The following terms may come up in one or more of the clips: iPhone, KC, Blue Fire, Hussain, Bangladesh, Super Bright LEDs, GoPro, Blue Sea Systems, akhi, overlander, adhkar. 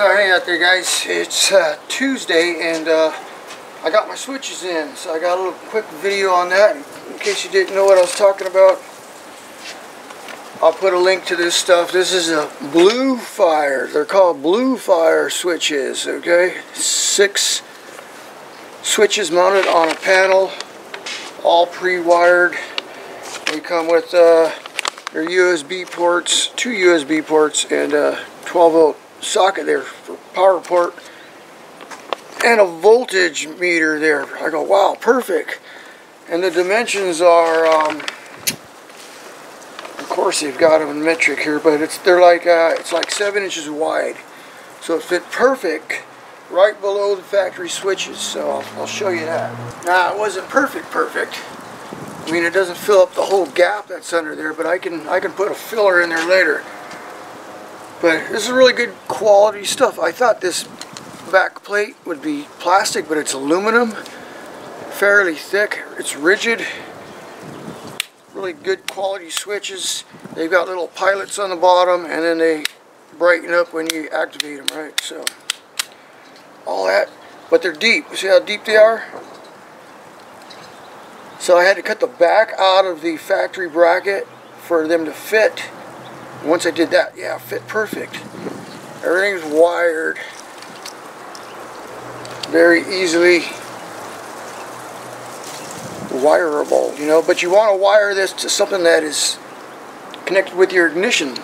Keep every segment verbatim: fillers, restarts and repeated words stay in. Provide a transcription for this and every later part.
So hey out there guys, it's uh, Tuesday and uh, I got my switches in, so I got a little quick video on that in case you didn't know what I was talking about. I'll put a link to this stuff. This is a Blue Fire. They're called Blue Fire switches, okay? Six switches mounted on a panel, all pre-wired. They come with uh, their U S B ports, two U S B ports, and a twelve volt socket there for power port, and a voltage meter there. I go, wow, perfect. And the dimensions are... Um, Of course they've got them in metric here, but it's they're like uh, it's like seven inches wide, so it fit perfect right below the factory switches. So I'll, I'll show you that. Now it wasn't perfect perfect. I mean, it doesn't fill up the whole gap that's under there, but I can I can put a filler in there later. But this is really good quality stuff. I thought this back plate would be plastic, but it's aluminum, fairly thick. It's rigid. Really good quality switches. They've got little pilots on the bottom, and then they brighten up when you activate them, right? So all that, but they're deep. See how deep they are? So I had to cut the back out of the factory bracket for them to fit. And once I did that, yeah, fit perfect. Everything's wired very easily. Wireable, you know, but you want to wire this to something that is connected with your ignition.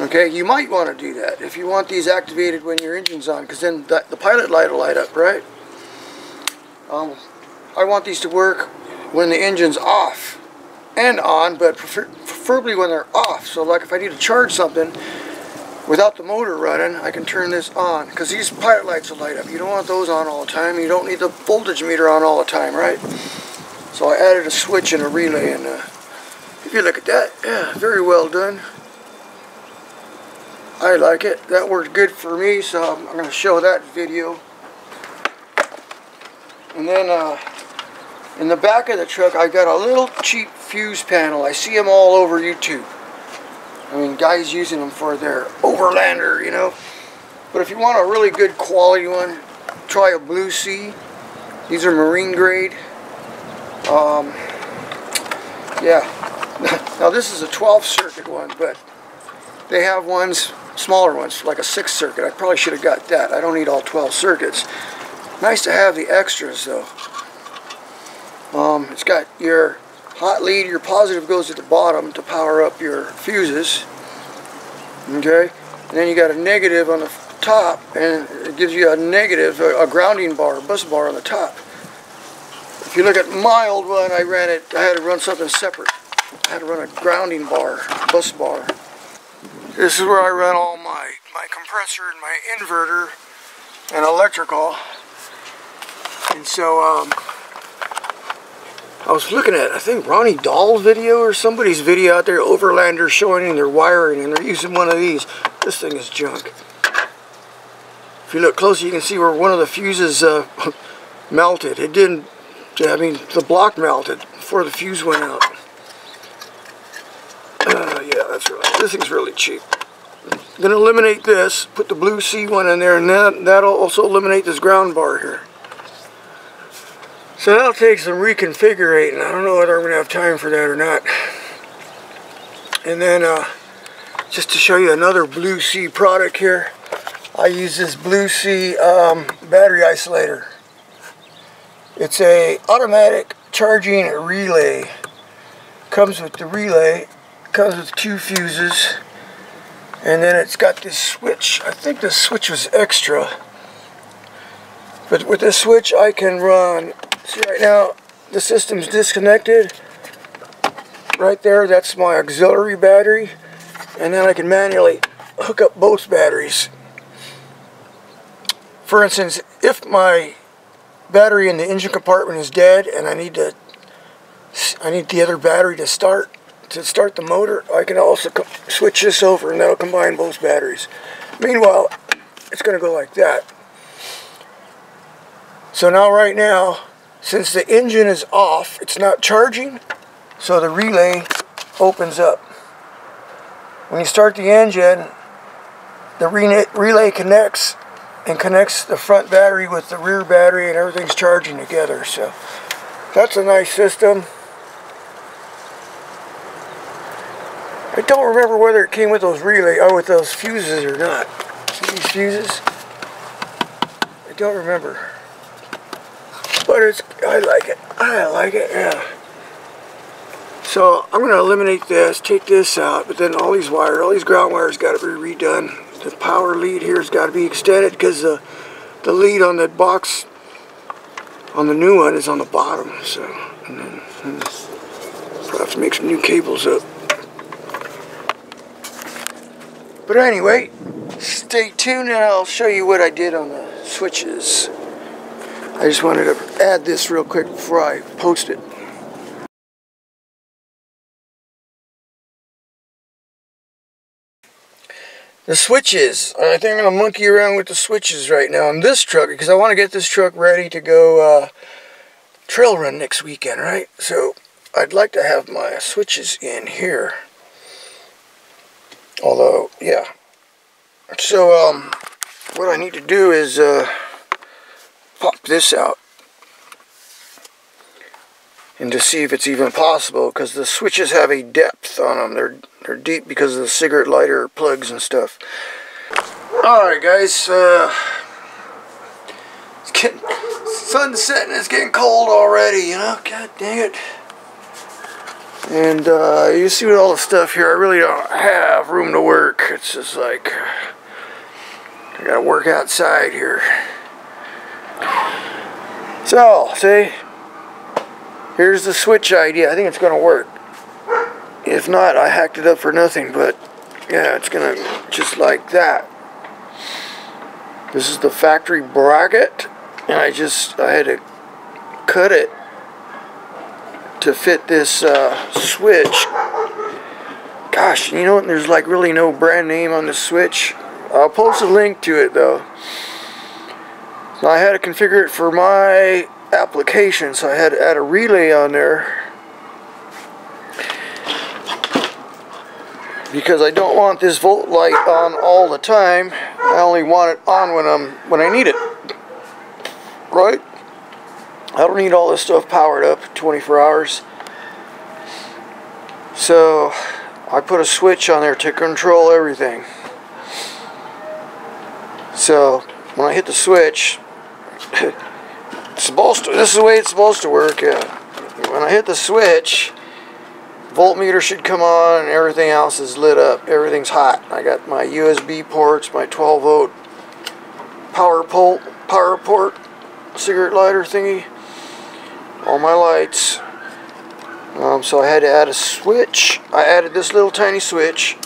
Okay, you might want to do that if you want these activated when your engine's on, because then the, the pilot light will light up, right? Um, I want these to work when the engine's off and on, but prefer preferably when they're off. So, like if I need to charge something without the motor running, I can turn this on, because these pilot lights will light up. You don't want those on all the time. You don't need the voltage meter on all the time, right? So I added a switch and a relay, and uh, if you look at that, yeah, very well done. I like it. That worked good for me, so I'm, I'm going to show that video. And then uh, in the back of the truck, I got a little cheap fuse panel. I see them all over YouTube. I mean, guys using them for their overlander, you know. But if you want a really good quality one, try a Blue Sea. These are marine grade. Um, yeah, now this is a twelve circuit one, but they have ones, smaller ones, like a six circuit. I probably should have got that. I don't need all twelve circuits. Nice to have the extras, though. Um, it's got your hot lead, your positive goes at the bottom to power up your fuses. Okay, and then you got a negative on the top, and it gives you a negative, a, a grounding bar, a bus bar on the top. If you look at my old one, I ran it, I had to run something separate. I had to run a grounding bar, bus bar. This is where I run all my, my compressor and my inverter and electrical. And so, um, I was looking at, I think, Ronnie Dahl's video or somebody's video out there, Overlander, showing their wiring, and they're using one of these. This thing is junk. If you look closer, you can see where one of the fuses uh, melted. It didn't... I mean, the block melted before the fuse went out. Uh, yeah, that's right. This thing's really cheap. Then eliminate this. Put the Blue Sea one in there, and that, that'll also eliminate this ground bar here. So that'll take some reconfiguring. I don't know whether I'm going to have time for that or not. And then, uh, just to show you another Blue Sea product here, I use this Blue Sea um, battery isolator. It's a automatic charging relay. Comes with the relay, comes with two fuses, and then it's got this switch. I think this switch was extra. But with this switch I can run, see right now the system's disconnected. Right there, that's my auxiliary battery. And then I can manually hook up both batteries. For instance, if my battery in the engine compartment is dead and I need to I need the other battery to start to start the motor, I can also switch this over, and that'll combine both batteries. Meanwhile, it's gonna go like that. So now right now, since the engine is off, it's not charging, so the relay opens up. When you start the engine, The relay, relay connects and connects the front battery with the rear battery, and everything's charging together. So that's a nice system. I don't remember whether it came with those relay or with those fuses or not. See these fuses? I don't remember. But it's, I like it. I like it, yeah. So I'm going to eliminate this, take this out, but then all these wires, all these ground wires got to be redone. The power lead here has got to be extended because the, the lead on the box, on the new one, is on the bottom. So, and then, and perhaps make some new cables up. But anyway, stay tuned and I'll show you what I did on the switches. I just wanted to add this real quick before I post it. The switches. I think I'm going to monkey around with the switches right now on this truck because I want to get this truck ready to go uh, trail run next weekend, right? So I'd like to have my switches in here. Although, yeah. So, um, what I need to do is uh, pop this out. And to see if it's even possible because the switches have a depth on them. They're They're deep because of the cigarette lighter plugs and stuff. Alright guys, uh, it's getting, sun's setting, it's getting cold already, you know, god dang it. And uh, you see with all the stuff here, I really don't have room to work. It's just like, I gotta work outside here. So, see, here's the switch idea. I think it's gonna work. If not, I hacked it up for nothing, but yeah, it's gonna just like that. This is the factory bracket, and I just I had to cut it to fit this uh, switch. Gosh, you know what? There's like really no brand name on the switch. I'll post a link to it though. So I had to configure it for my application, so I had to add a relay on there. Because I don't want this volt light on all the time. I only want it on when I'm when I need it. Right? I don't need all this stuff powered up twenty-four hours. So I put a switch on there to control everything. So when I hit the switch, it's supposed to, this is the way it's supposed to work. Yeah. When I hit the switch, voltmeter should come on and everything else is lit up. Everything's hot. I got my U S B ports, my twelve volt power pole, power port, cigarette lighter thingy, all my lights. Um, so I had to add a switch. I added this little tiny switch.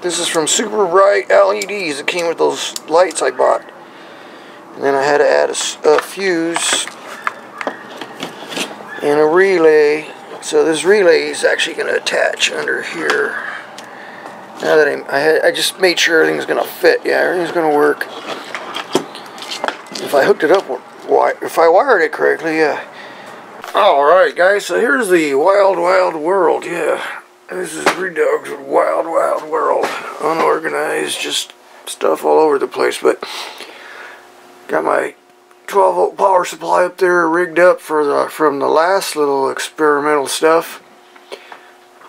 This is from Super Bright L E Ds. It came with those lights I bought. And then I had to add a, a fuse and a relay. So this relay is actually going to attach under here. Now that I'm, I, had, I just made sure everything's going to fit. Yeah, everything's going to work. If I hooked it up, if I wired it correctly, yeah. All right, guys. So here's the wild, wild world. Yeah, this is Three Dogs with Wild, Wild World. Unorganized, just stuff all over the place. But got my twelve volt power supply up there rigged up for the from the last little experimental stuff.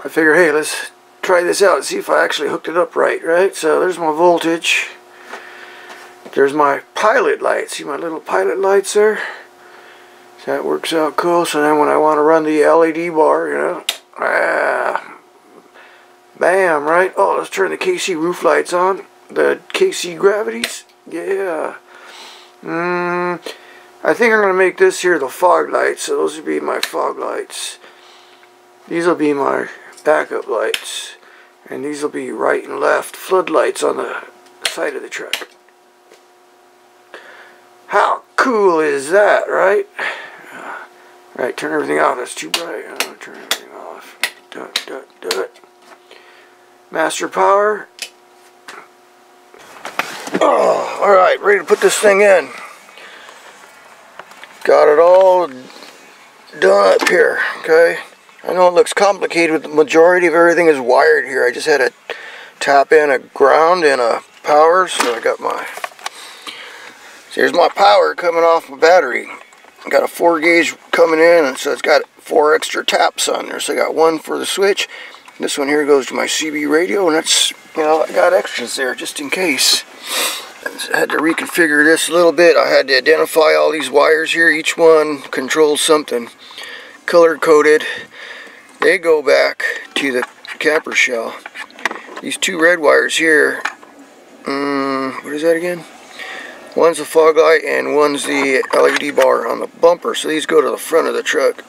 I figure, hey, let's try this out and see if I actually hooked it up right, right? So there's my voltage. There's my pilot light. See my little pilot lights there? That works out cool. So then when I want to run the L E D bar, you know, ah, bam, right? Oh, let's turn the K C roof lights on. The K C gravities. Yeah. Mm, I think I'm going to make this here the fog lights, so those would be my fog lights. These will be my backup lights. And these will be right and left floodlights on the side of the truck. How cool is that, right? Right, turn everything off. That's too bright. I'm going to turn everything off. Dun, dun, dun. Master power. Oh, alright, ready to put this thing in. Got it all done up here, okay? I know it looks complicated, but the majority of everything is wired here. I just had to tap in a ground and a power, so I got my, so here's my power coming off my battery. I got a four gauge coming in, and so it's got four extra taps on there. So I got one for the switch. This one here goes to my C B radio, and that's, you know, I got extras there just in case. I had to reconfigure this a little bit. I had to identify all these wires here. Each one controls something. Color coded. They go back to the capper shell. These two red wires here, um, what is that again? One's the fog light and one's the L E D bar on the bumper. So these go to the front of the truck.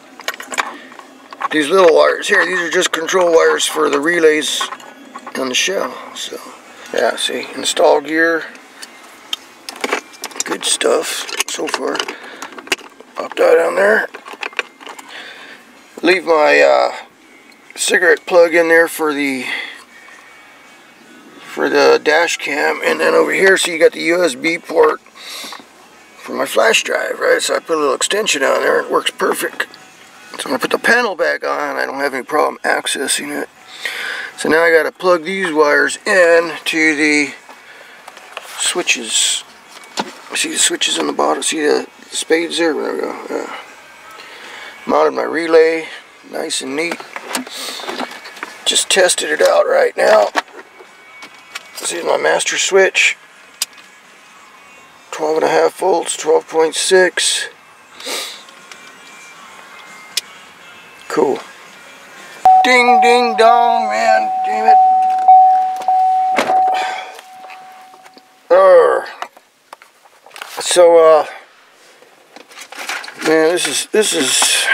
These little wires here, these are just control wires for the relays on the shell. So yeah, see, install gear, good stuff so far. Pop that down there. Leave my uh, cigarette plug in there for the for the dash cam, and then over here, so you got the U S B port for my flash drive, right? So I put a little extension on there, and it works perfect. So I'm gonna put the panel back on. I don't have any problem accessing it. So now I gotta plug these wires in to the switches. See the switches on the bottom? See the spades there? There we go. Yeah. Mounted my relay, nice and neat. Just tested it out right now. This is my master switch. twelve and a half volts, twelve point six. Cool. Ding, ding, dong, man. Damn it. Arr. So, uh, man, this is, this is,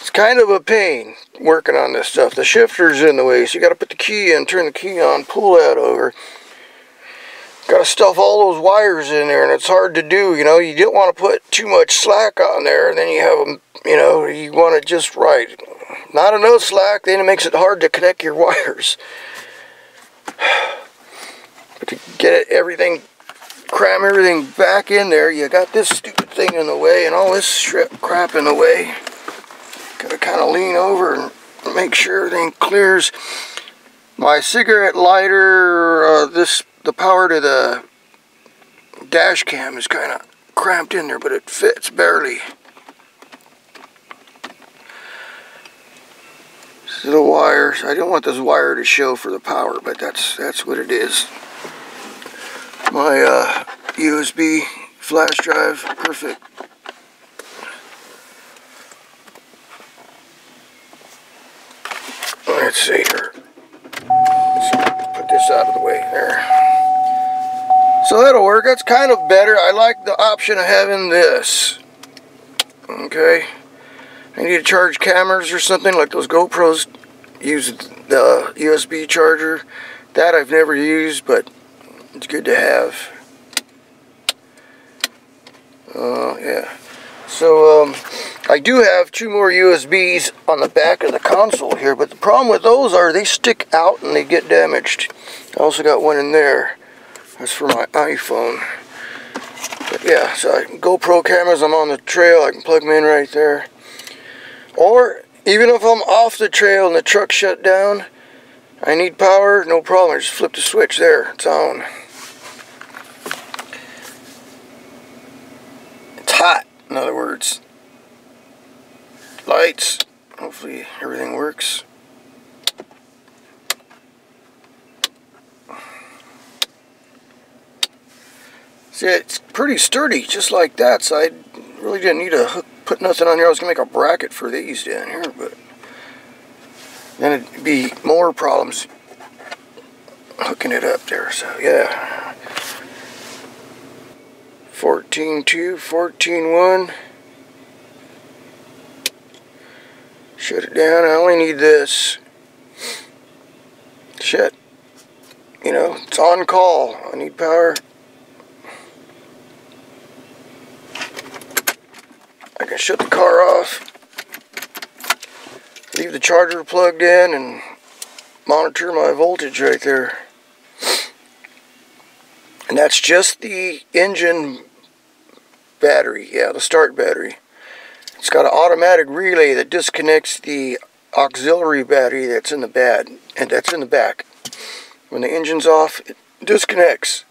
it's kind of a pain working on this stuff. The shifter's in the way, so you gotta put the key in, turn the key on, pull that over. Gotta stuff all those wires in there, and it's hard to do, you know. You don't want to put too much slack on there, and then you have them, you know, you want it just right. Not enough slack, then it makes it hard to connect your wires. But to get it, everything, cram everything back in there, you got this stupid thing in the way, and all this crap in the way. Gotta kind of lean over and make sure everything clears. My cigarette lighter, uh, this, the power to the dash cam is kind of cramped in there, but it fits barely. So the wires, I don't want this wire to show for the power, but that's that's what it is. My uh, U S B flash drive, perfect. Let's see here. Let's put this out of the way there. So that'll work. That's kind of better. I like the option of having this. Okay. I need to charge cameras or something, like those GoPros use the U S B charger. That I've never used, but it's good to have. Uh, yeah. So um, I do have two more U S Bs on the back of the console here, but the problem with those are they stick out and they get damaged. I also got one in there. That's for my iPhone. But yeah, so I, GoPro cameras, I'm on the trail, I can plug them in right there. Or, even if I'm off the trail and the truck shut down, I need power, no problem, I just flip the switch there, it's on. It's hot, in other words. Lights, hopefully everything works. See, it's pretty sturdy, just like that, so I really didn't need to hook, put nothing on here. I was going to make a bracket for these down here, but then it'd be more problems hooking it up there, so yeah. fourteen two, fourteen one. Shut it down, I only need this. Shit. You know, it's on call, I need power. I can shut the car off, leave the charger plugged in, and monitor my voltage right there. And that's just the engine battery, yeah, the start battery. It's got an automatic relay that disconnects the auxiliary battery that's in the bed, and that's in the back. When the engine's off, it disconnects.